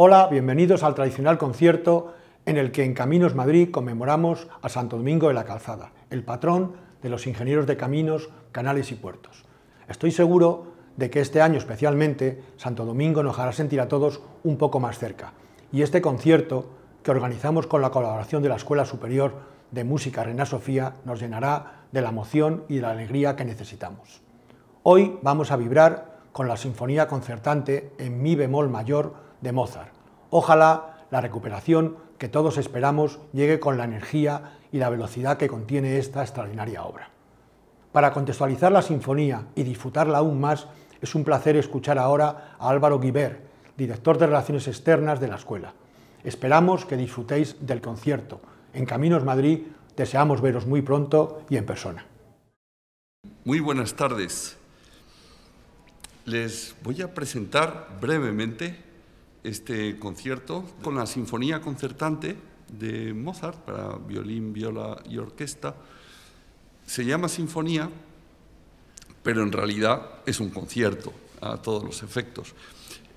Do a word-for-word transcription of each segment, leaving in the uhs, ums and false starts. Hola, bienvenidos al tradicional concierto en el que en Caminos Madrid conmemoramos a Santo Domingo de la Calzada, el patrón de los ingenieros de caminos, canales y puertos. Estoy seguro de que este año especialmente Santo Domingo nos hará sentir a todos un poco más cerca. Y este concierto, que organizamos con la colaboración de la Escuela Superior de Música Reina Sofía, nos llenará de la emoción y de la alegría que necesitamos. Hoy vamos a vibrar con la Sinfonía Concertante en mi bemol mayor de Mozart. Ojalá la recuperación que todos esperamos llegue con la energía y la velocidad que contiene esta extraordinaria obra. Para contextualizar la sinfonía y disfrutarla aún más, es un placer escuchar ahora a Álvaro Guibert, director de Relaciones Externas de la Escuela. Esperamos que disfrutéis del concierto. En Caminos Madrid deseamos veros muy pronto y en persona. Muy buenas tardes. Les voy a presentar brevemente este concierto con la Sinfonía Concertante de Mozart para violín, viola y orquesta. Se llama sinfonía, pero en realidad es un concierto a todos los efectos.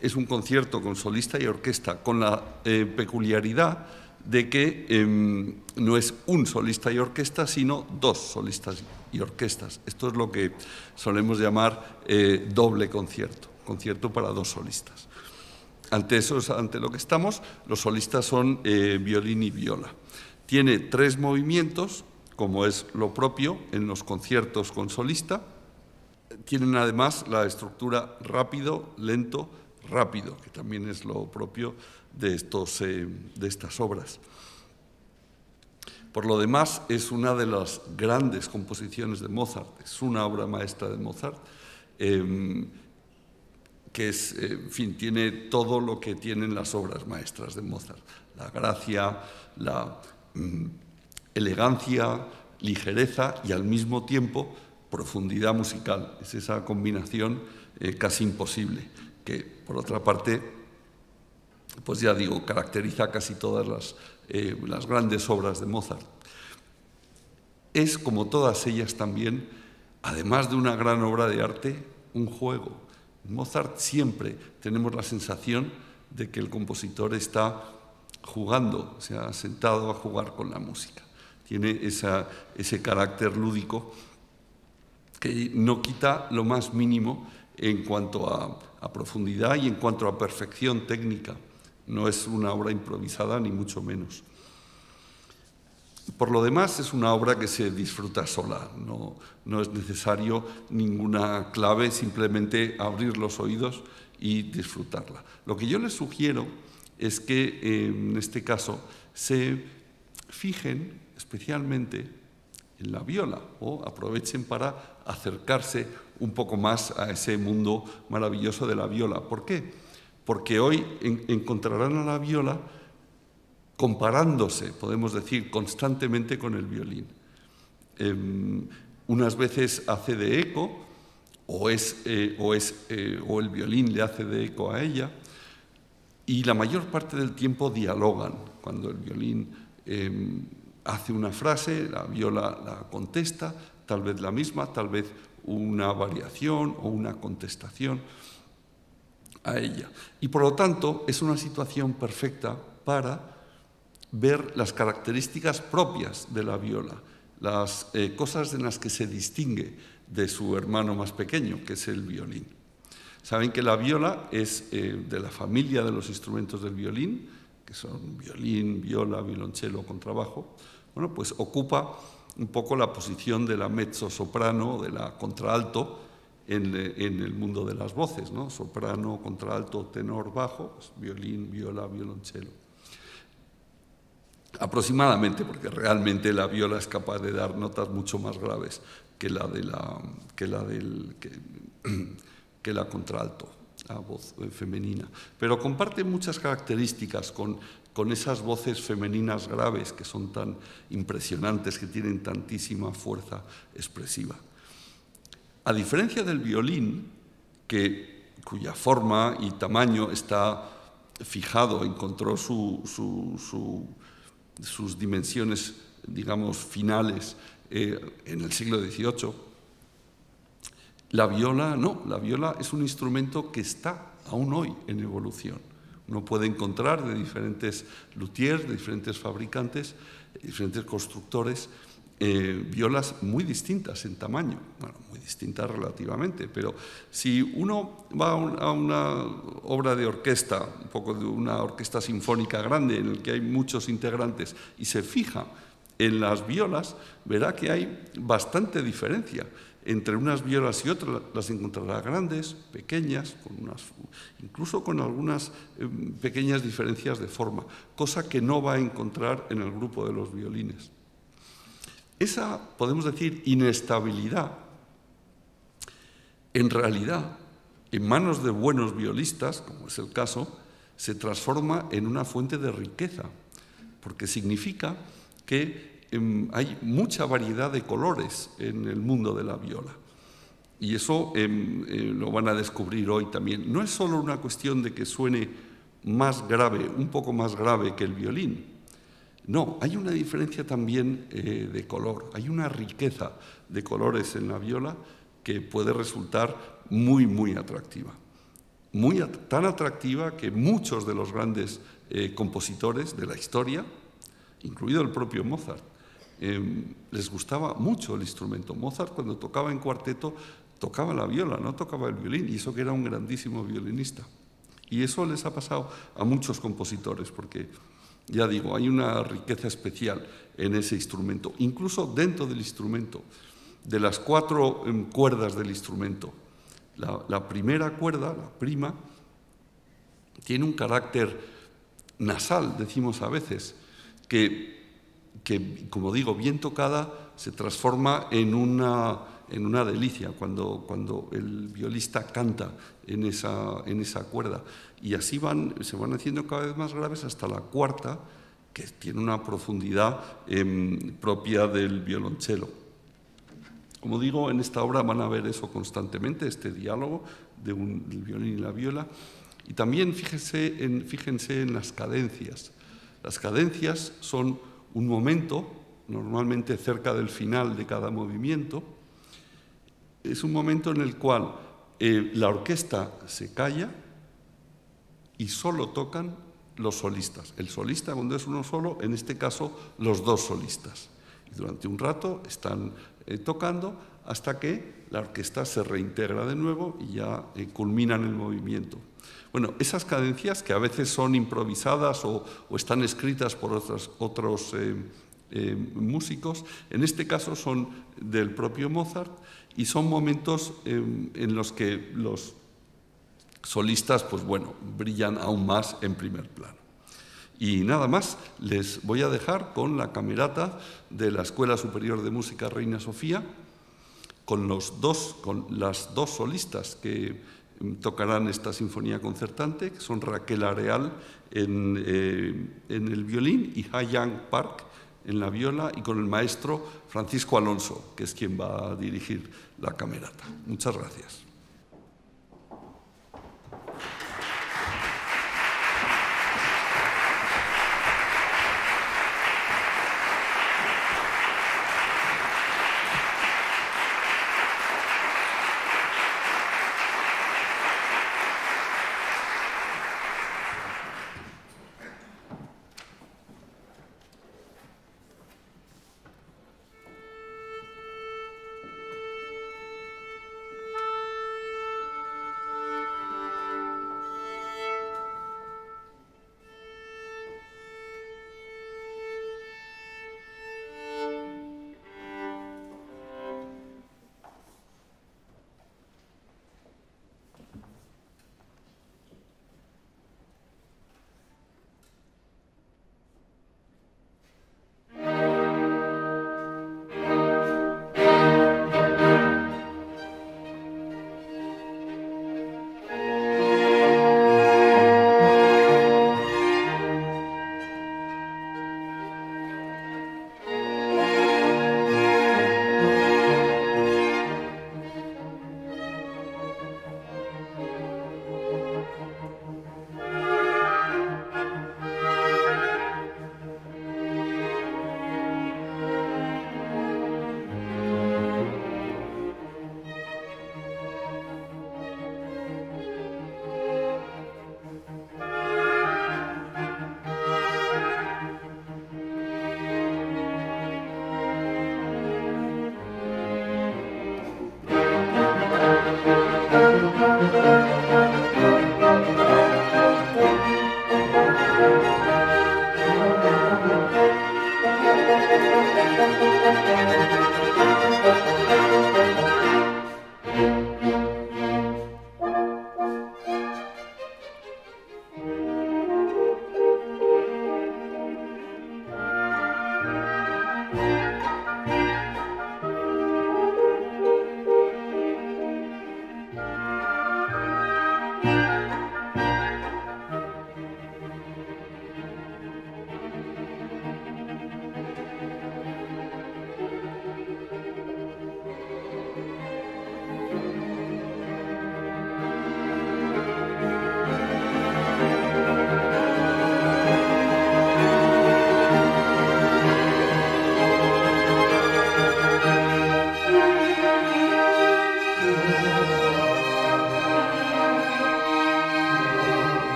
Es un concierto con solista y orquesta, con la eh, peculiaridad de que eh, no es un solista y orquesta, sino dos solistas y orquestas. Esto es lo que solemos llamar eh, doble concierto, concierto para dos solistas. Ante eso, ante lo que estamos, los solistas son eh, violín y viola. Tiene tres movimientos, como es lo propio en los conciertos con solista. Tienen además la estructura rápido, lento, rápido, que también es lo propio de, estos, eh, de estas obras. Por lo demás, es una de las grandes composiciones de Mozart, es una obra maestra de Mozart, eh, que es, en fin, tiene todo lo que tienen las obras maestras de Mozart. La gracia, la mmm, elegancia, ligereza y al mismo tiempo profundidad musical. Es esa combinación eh, casi imposible que, por otra parte, pues ya digo, caracteriza casi todas las, eh, las grandes obras de Mozart. Es, como todas ellas también, además de una gran obra de arte, un juego. Mozart siempre tenemos la sensación de que el compositor está jugando, se ha sentado a jugar con la música. Tiene esa, ese carácter lúdico que no quita lo más mínimo en cuanto a, a profundidad y en cuanto a perfección técnica. No es una obra improvisada, ni mucho menos. Por lo demás, es una obra que se disfruta sola, no, no es necesario ninguna clave, simplemente abrir los oídos y disfrutarla. Lo que yo les sugiero es que, eh, en este caso, se fijen especialmente en la viola o aprovechen para acercarse un poco más a ese mundo maravilloso de la viola. ¿Por qué? Porque hoy en, encontrarán a la viola comparándose, podemos decir, constantemente con el violín. Eh, unas veces hace de eco, o, es, eh, o, es, eh, o el violín le hace de eco a ella, y la mayor parte del tiempo dialogan. Cuando el violín eh, hace una frase, la viola la contesta, tal vez la misma, tal vez una variación o una contestación a ella. Y por lo tanto, es una situación perfecta para ver las características propias de la viola, las eh, cosas en las que se distingue de su hermano más pequeño, que es el violín. Saben que la viola es eh, de la familia de los instrumentos del violín, que son violín, viola, violonchelo, contrabajo. Bueno, pues ocupa un poco la posición de la mezzo-soprano, de la contraalto, en, en el mundo de las voces, ¿no? Soprano, contraalto, tenor, bajo, pues, violín, viola, violonchelo. Aproximadamente, porque realmente la viola es capaz de dar notas mucho más graves que la de la, que la del, que, que la contralto, la voz femenina. Pero comparte muchas características con, con esas voces femeninas graves que son tan impresionantes, que tienen tantísima fuerza expresiva. A diferencia del violín, que, cuya forma y tamaño está fijado, encontró su... su, su sus dimensiones, digamos, finales eh, en el siglo dieciocho, la viola no, la viola es un instrumento que está aún hoy en evolución, uno puede encontrar de diferentes luthiers, de diferentes fabricantes, de diferentes constructores, eh, violas muy distintas en tamaño, bueno, muy distintas relativamente, pero si uno va a, un, a una obra de orquesta, un poco de una orquesta sinfónica grande en la que hay muchos integrantes y se fija en las violas, verá que hay bastante diferencia. Entre unas violas y otras las encontrará grandes, pequeñas, con unas, incluso con algunas eh, pequeñas diferencias de forma, cosa que no va a encontrar en el grupo de los violines. Esa, podemos decir, inestabilidad, en realidad, en manos de buenos violistas, como es el caso, se transforma en una fuente de riqueza, porque significa que hay mucha variedad de colores en el mundo de la viola. Y eso eh, eh, lo van a descubrir hoy también. No es solo una cuestión de que suene más grave, un poco más grave que el violín. No, hay una diferencia también eh, de color. Hay una riqueza de colores en la viola que puede resultar muy, muy atractiva. Muy at- tan atractiva que muchos de los grandes eh, compositores de la historia, incluido el propio Mozart, Eh, les gustaba mucho el instrumento. Mozart, cuando tocaba en cuarteto, tocaba la viola, no tocaba el violín, y eso que era un grandísimo violinista. Y eso les ha pasado a muchos compositores, porque, ya digo, hay una riqueza especial en ese instrumento, incluso dentro del instrumento, de las cuatro cuerdas del instrumento. La, la primera cuerda, la prima, tiene un carácter nasal, decimos a veces, que que, como digo, bien tocada, se transforma en una, en una delicia cuando, cuando el violista canta en esa, en esa cuerda. Y así van, se van haciendo cada vez más graves hasta la cuarta, que tiene una profundidad eh, propia del violonchelo. Como digo, en esta obra van a ver eso constantemente, este diálogo de un, del violín y la viola. Y también fíjense en, fíjense en las cadencias. Las cadencias son un momento, normalmente cerca del final de cada movimiento, es un momento en el cual eh, la orquesta se calla y solo tocan los solistas. El solista, cuando es uno solo, en este caso los dos solistas. Y durante un rato están eh, tocando hasta que la orquesta se reintegra de nuevo y ya eh, culminan el movimiento. Bueno, esas cadencias que a veces son improvisadas o, o están escritas por otros, otros eh, eh, músicos, en este caso son del propio Mozart y son momentos eh, en los que los solistas, pues bueno, brillan aún más en primer plano. Y nada más, les voy a dejar con la Camerata de la Escuela Superior de Música Reina Sofía, con, los dos, con las dos solistas que tocarán esta sinfonía concertante, que son Raquel Areal en, eh, en el violín y Ha-Yang Park en la viola, y con el maestro Francisco Alonso, que es quien va a dirigir la camerata. Muchas gracias.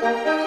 Música.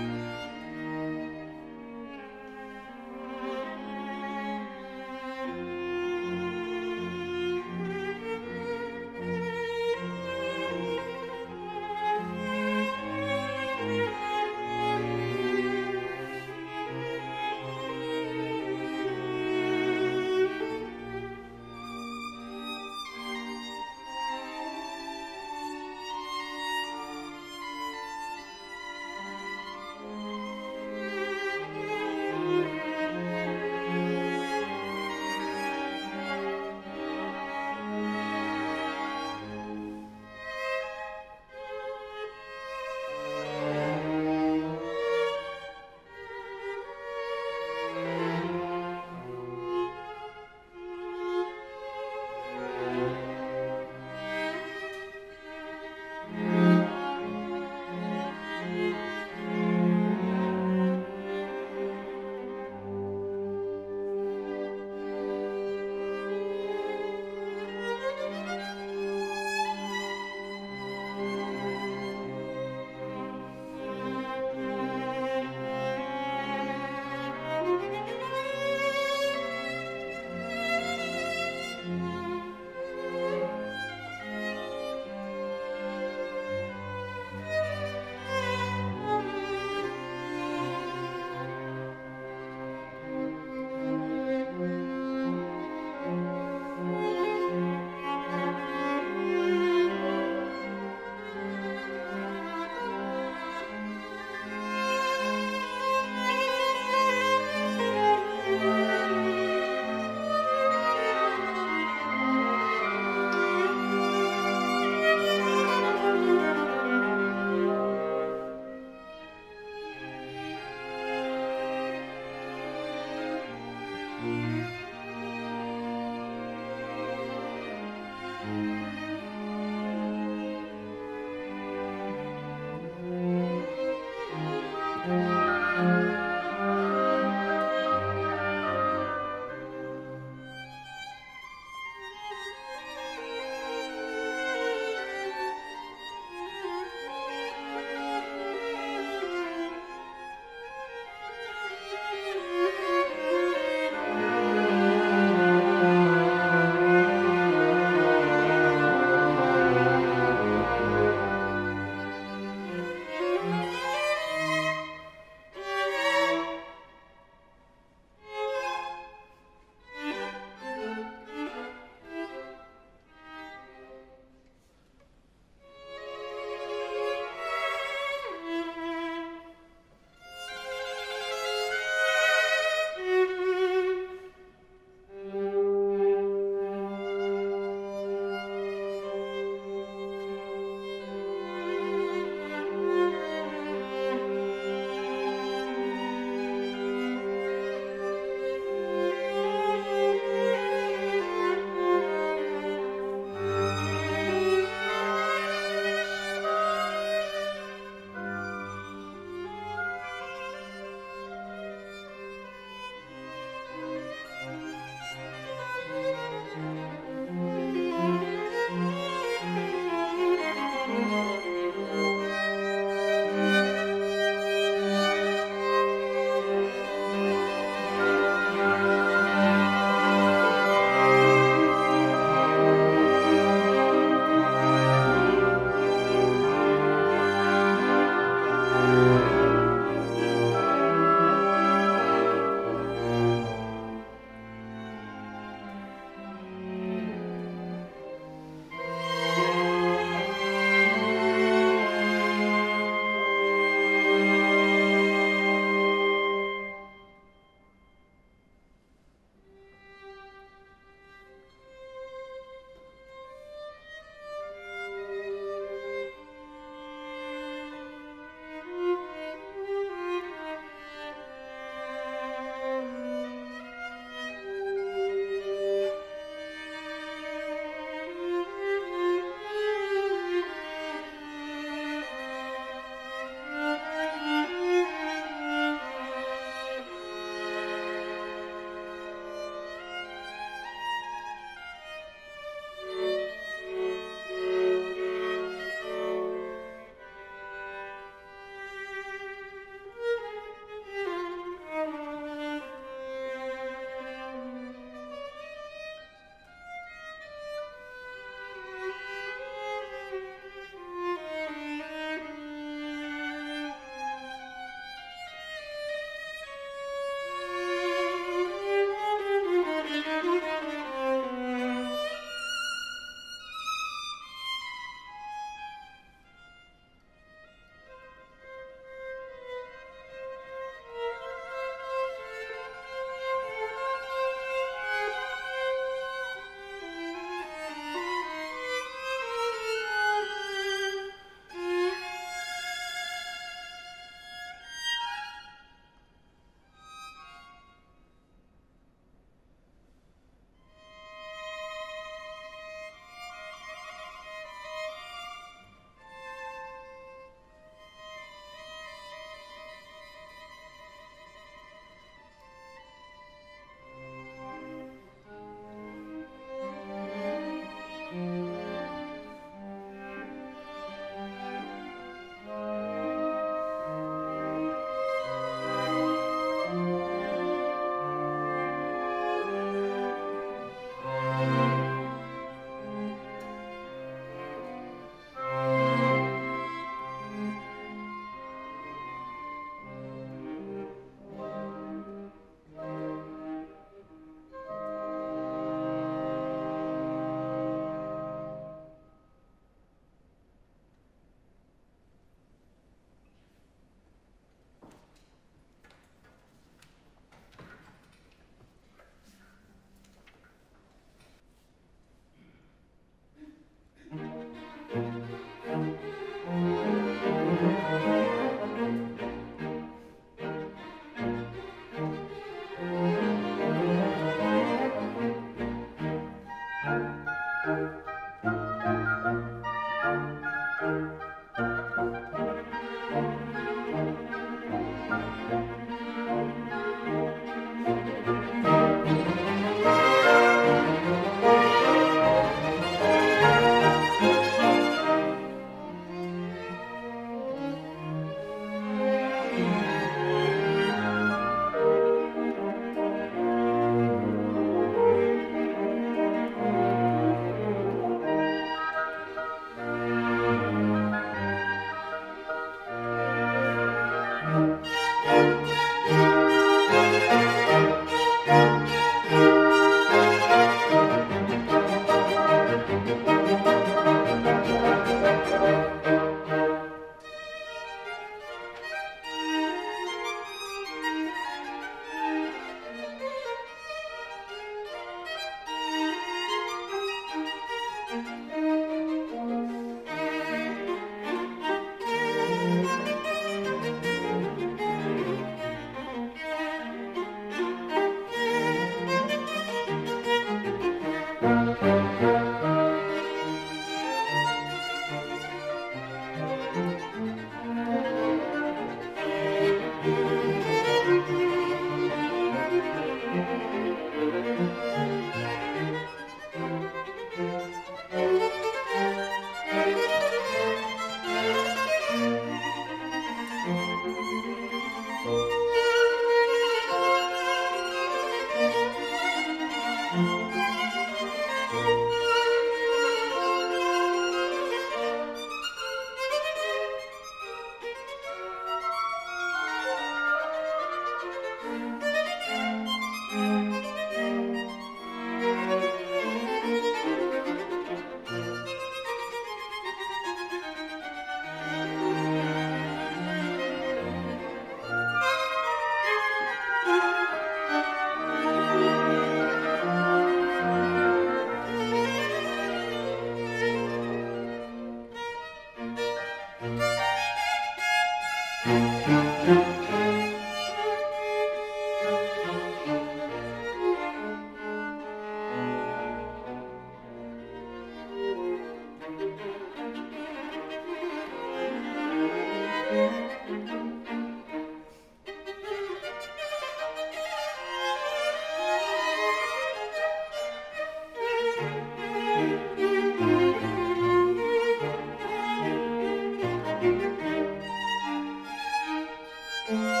Thank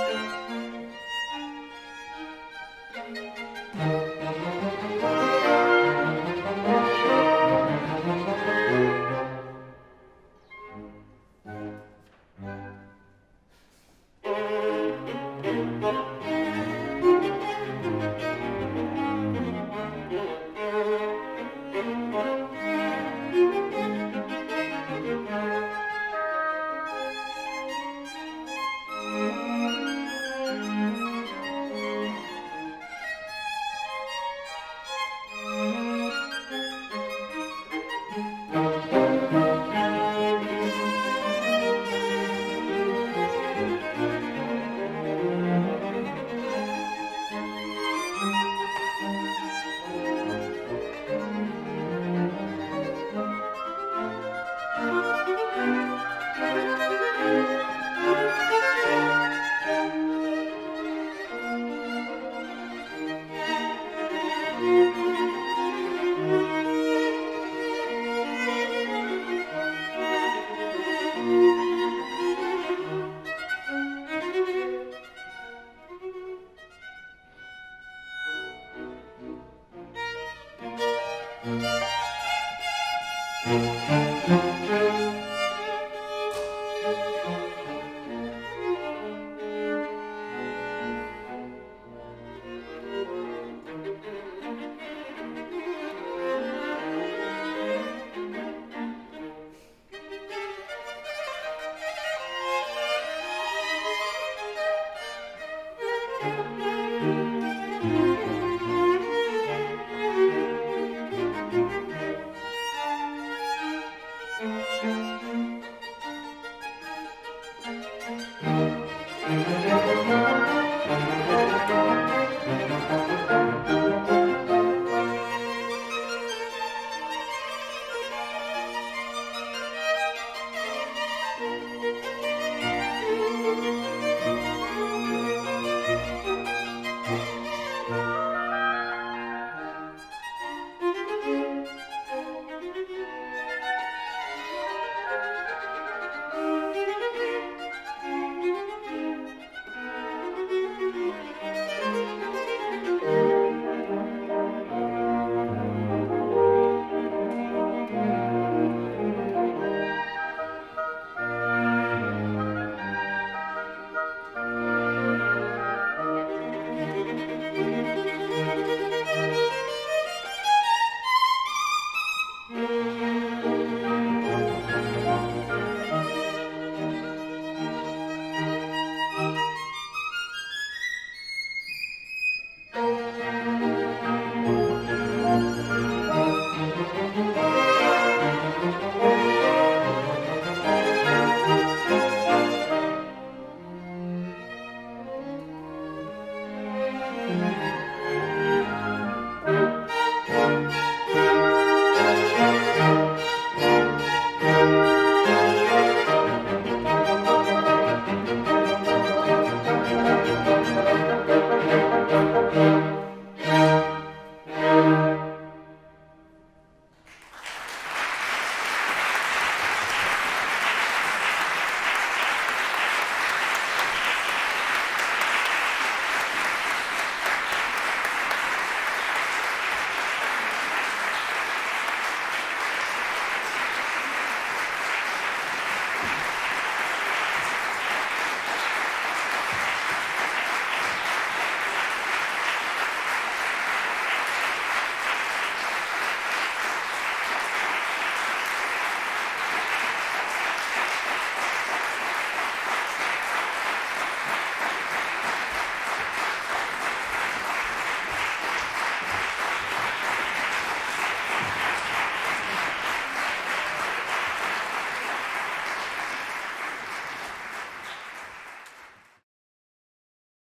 you.